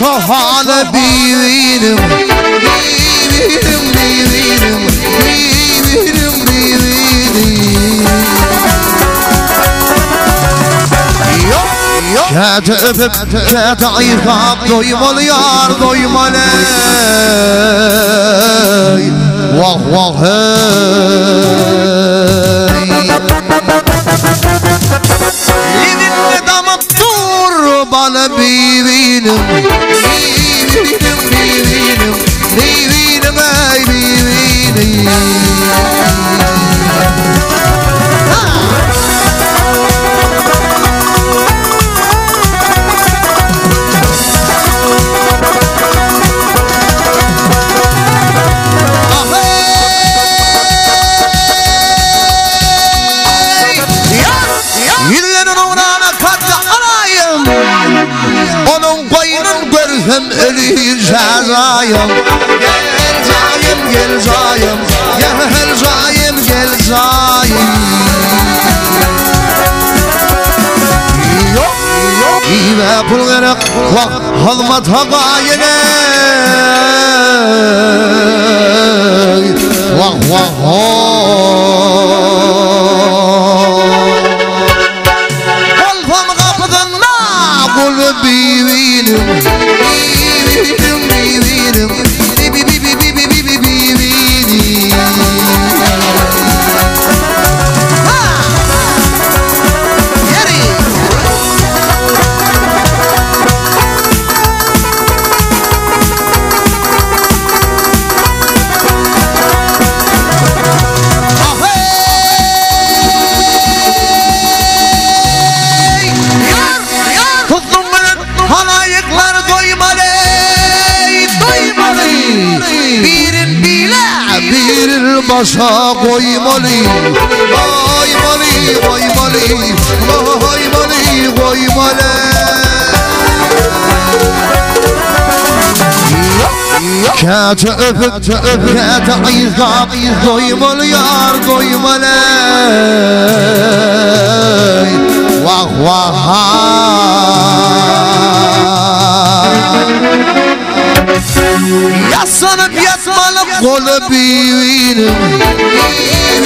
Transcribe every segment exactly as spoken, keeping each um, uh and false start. شفعنا بيبينم بيبينم بيبينم بيبينم بيبينم Kete öpüp kete yıkap doymalı yar doymalı Vah vah hey Lidinle damıp dur bana bibinim Bibinim bibinim bibinim ey bibinim Hem ölüyüz her zayım Gel her zayım gel zayım Gel her zayım gel zayım Yok yok İve pul gerek Vah halmat havayene Vah vah Kalbam kapıdan nağul bibinim Başa koymalı, koymalı, koymalı, koymalı, koymalı. Kete öpüp, öpüp, kete izgâb, koymalı yar, koymalı. Vah vah. Yaslanıp yatmalı kolu bibinim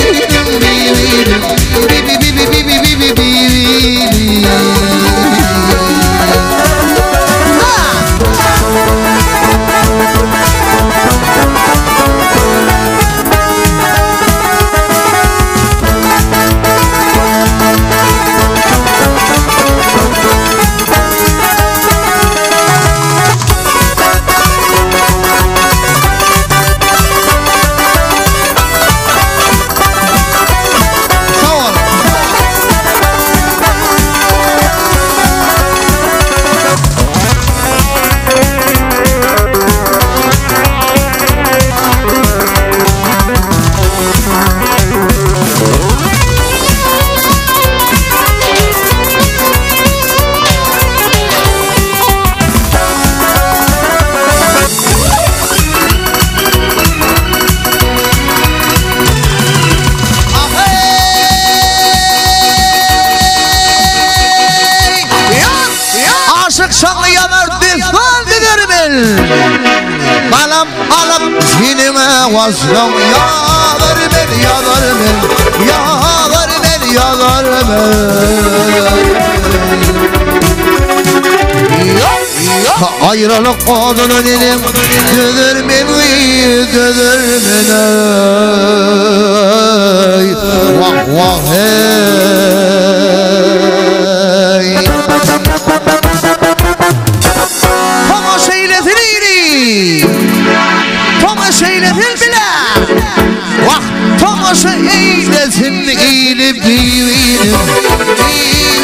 Bibinim bibinim Bibi bibi bibi bibi bibinim Aslam yağlar ben yağlar ben yağlar ben yağlar ben ayrılık odunu dilim dödür beni dödür beni vah vah hey Toma şeyletin iyiliği Toma şeyletin Vah, tomaşı eylesin eğilip giyinim